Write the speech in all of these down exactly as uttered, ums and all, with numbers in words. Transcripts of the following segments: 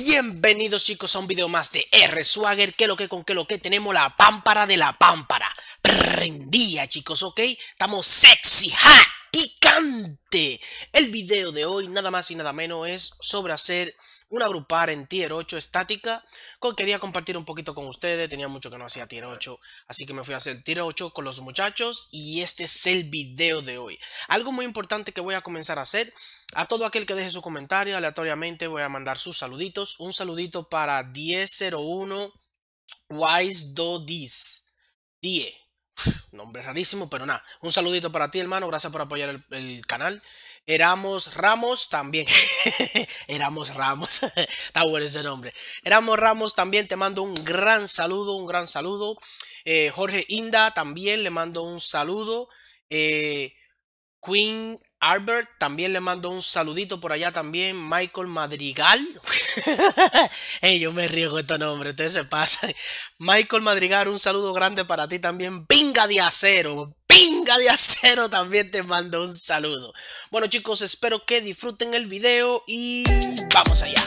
Bienvenidos chicos a un video más de R Swagger. Que lo que con que lo que tenemos la pámpara de la pámpara prendía, chicos, ok. Estamos sexy, hot, picante. El video de hoy nada más y nada menos es sobre hacer una agrupar en tier ocho estática. Quería compartir un poquito con ustedes, tenía mucho que no hacía tier ocho, así que me fui a hacer tier ocho con los muchachos y este es el video de hoy. Algo muy importante que voy a comenzar a hacer: a todo aquel que deje su comentario aleatoriamente voy a mandar sus saluditos. Un saludito para diez cero uno Wise Do Dis Die. Nombre rarísimo, pero nada. Un saludito para ti, hermano. Gracias por apoyar el, el canal. Eramos Ramos también. Eramos Ramos. Está bueno ese nombre. Eramos Ramos también. Te mando un gran saludo. Un gran saludo. Eh, Jorge Inda también le mando un saludo. Eh, Queen Albert también le mando un saludito por allá también. Michael Madrigal. Hey, yo me río con estos nombres, ustedes se pasan. Michael Madrigal, un saludo grande para ti también. Pinga de acero, pinga de acero también te mando un saludo. Bueno chicos, espero que disfruten el video y vamos allá.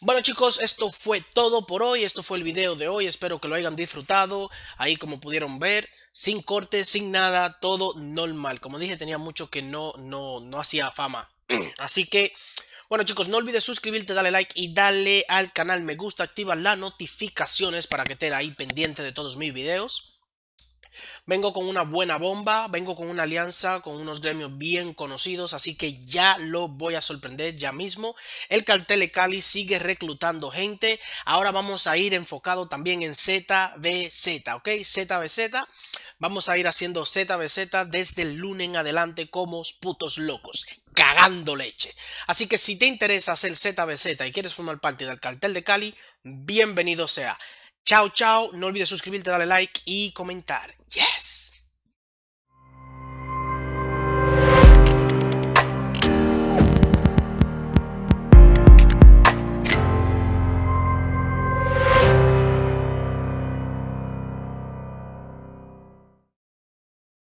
Bueno chicos, esto fue todo por hoy, esto fue el video de hoy, espero que lo hayan disfrutado. Ahí como pudieron ver, sin corte, sin nada, todo normal. Como dije, tenía mucho que no, no, no hacía fama. Así que, bueno chicos, no olvides suscribirte, dale like y dale al canal me gusta, activa las notificaciones para que estés ahí pendiente de todos mis videos. Vengo con una buena bomba, vengo con una alianza con unos gremios bien conocidos, así que ya lo voy a sorprender ya mismo. El Cartel de Cali sigue reclutando gente, ahora vamos a ir enfocado también en Z B Z, ¿ok? Z B Z, vamos a ir haciendo Z B Z desde el lunes en adelante como putos locos, cagando leche. Así que si te interesa hacer Z B Z y quieres formar parte del Cartel de Cali, bienvenido sea. Chao, chao. No olvides suscribirte, darle like y comentar. Yes.